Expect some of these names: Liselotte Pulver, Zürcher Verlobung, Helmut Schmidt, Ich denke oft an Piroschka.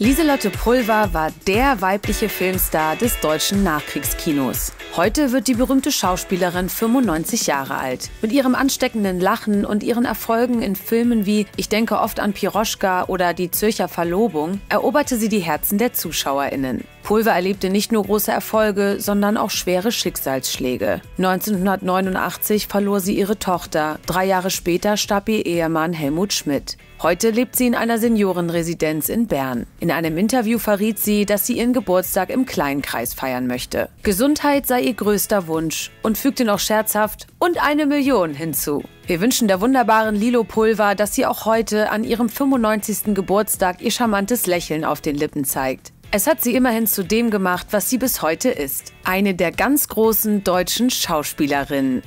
Liselotte Pulver war der weibliche Filmstar des deutschen Nachkriegskinos. Heute wird die berühmte Schauspielerin 95 Jahre alt. Mit ihrem ansteckenden Lachen und ihren Erfolgen in Filmen wie Ich denke oft an Piroschka oder Die Zürcher Verlobung eroberte sie die Herzen der ZuschauerInnen. Pulver erlebte nicht nur große Erfolge, sondern auch schwere Schicksalsschläge. 1989 verlor sie ihre Tochter, 3 Jahre später starb ihr Ehemann Helmut Schmidt. Heute lebt sie in einer Seniorenresidenz in Bern. In einem Interview verriet sie, dass sie ihren Geburtstag im kleinen Kreis feiern möchte. Gesundheit sei ihr größter Wunsch und fügte noch scherzhaft und 1 Million hinzu. Wir wünschen der wunderbaren Lilo Pulver, dass sie auch heute an ihrem 95. Geburtstag ihr charmantes Lächeln auf den Lippen zeigt. Es hat sie immerhin zu dem gemacht, was sie bis heute ist. Eine der ganz großen deutschen Schauspielerinnen.